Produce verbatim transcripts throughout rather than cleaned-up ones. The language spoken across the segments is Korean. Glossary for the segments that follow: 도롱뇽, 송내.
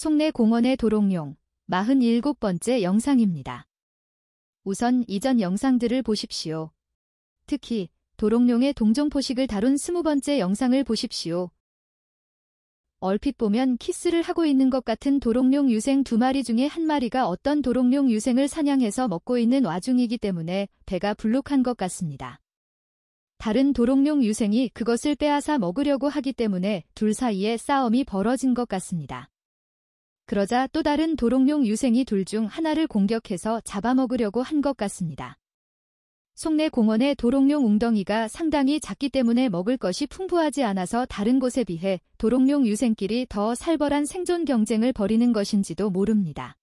송내 공원의 도롱뇽 마흔일곱 번째 영상입니다. 우선 이전 영상들을 보십시오. 특히 도롱뇽의 동종 포식을 다룬 스무 번째 영상을 보십시오. 얼핏 보면 키스를 하고 있는 것 같은 도롱뇽 유생 두 마리 중에 한 마리가 어떤 도롱뇽 유생을 사냥해서 먹고 있는 와중이기 때문에 배가 불룩한 것 같습니다. 다른 도롱뇽 유생이 그것을 빼앗아 먹으려고 하기 때문에 둘 사이에 싸움이 벌어진 것 같습니다. 그러자 또 다른 도롱뇽 유생이 둘 중 하나를 공격해서 잡아먹으려고 한 것 같습니다. 송내 공원의 도롱뇽 웅덩이가 상당히 작기 때문에 먹을 것이 풍부하지 않아서 다른 곳에 비해 도롱뇽 유생끼리 더 살벌한 생존 경쟁을 벌이는 것인지도 모릅니다.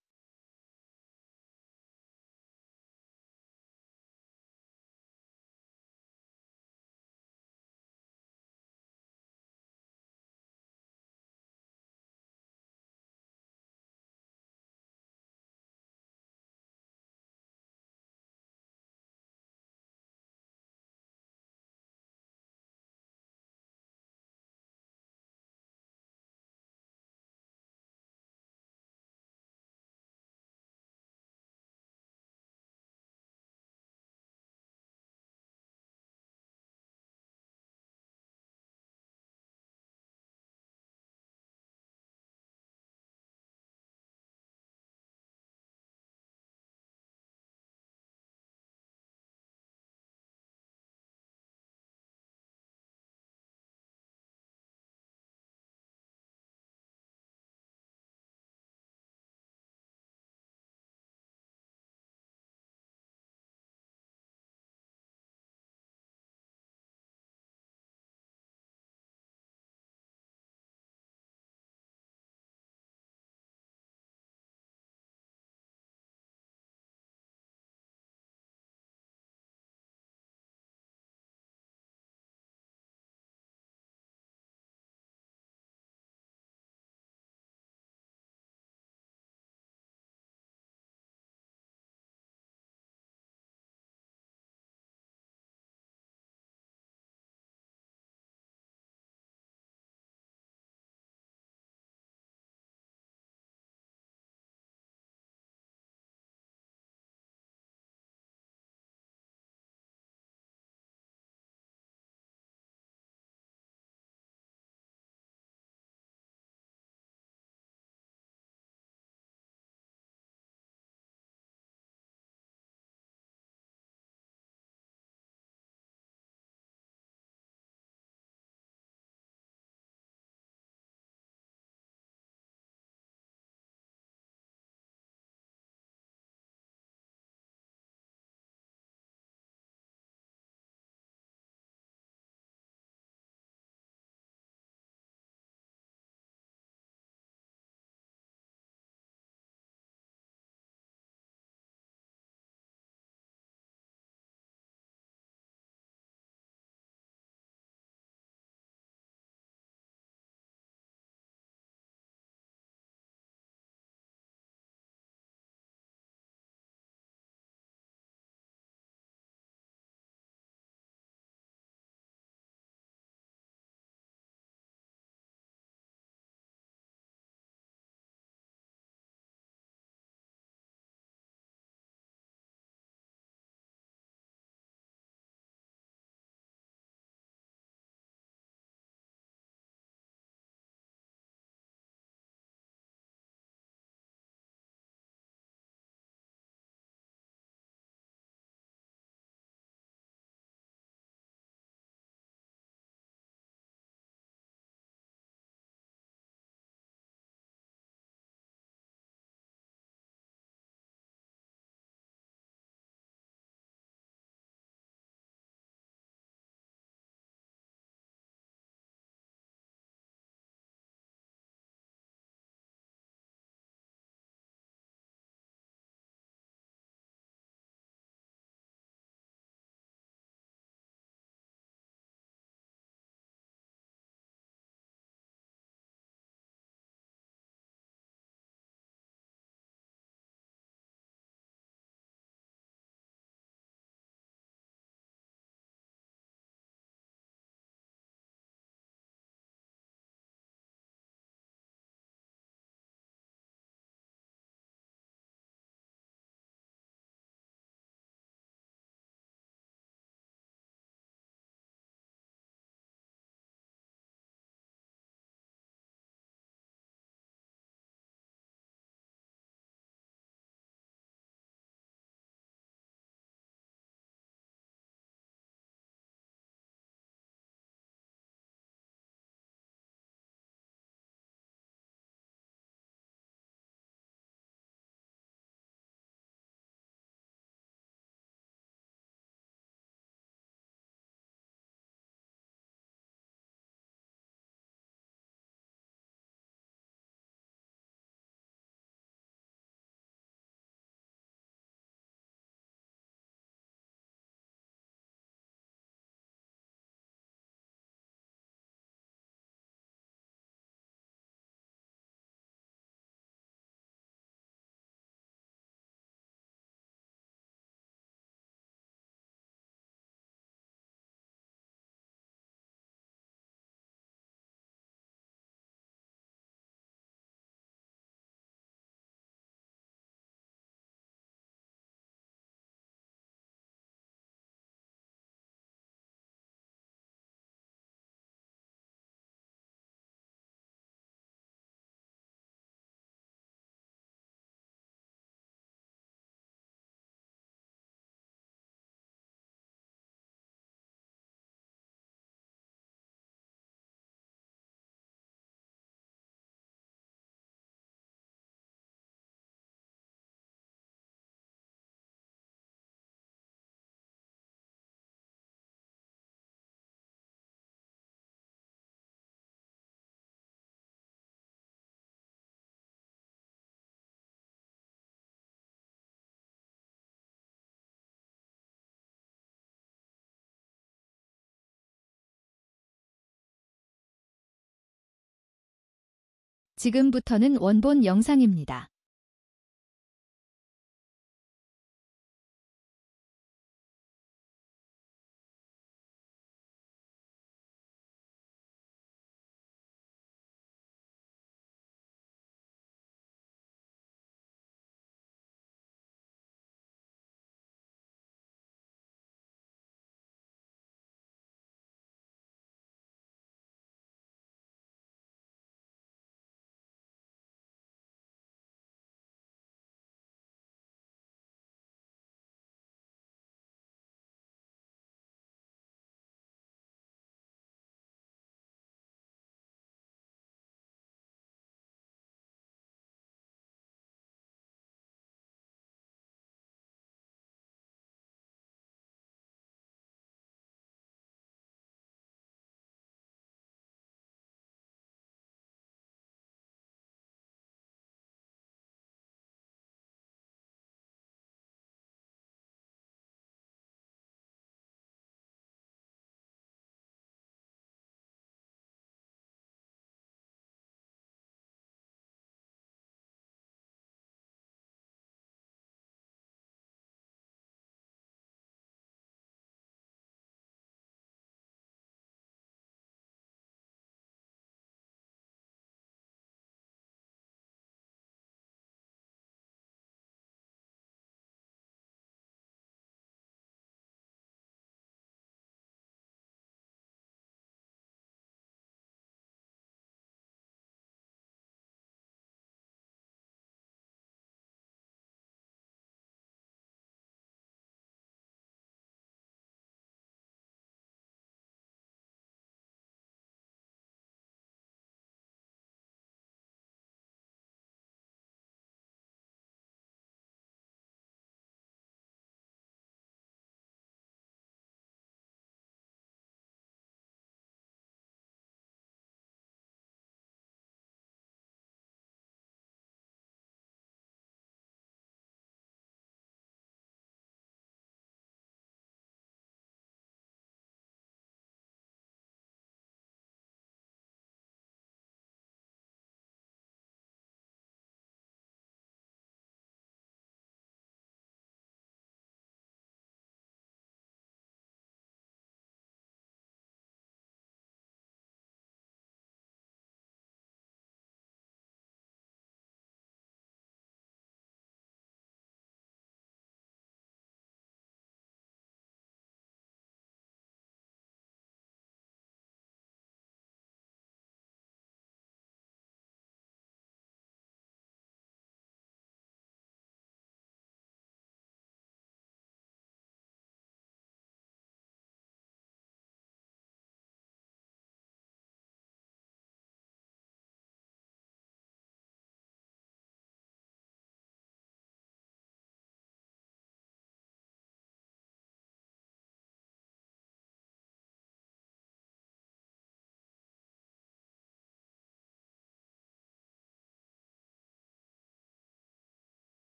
지금부터는 원본 영상입니다.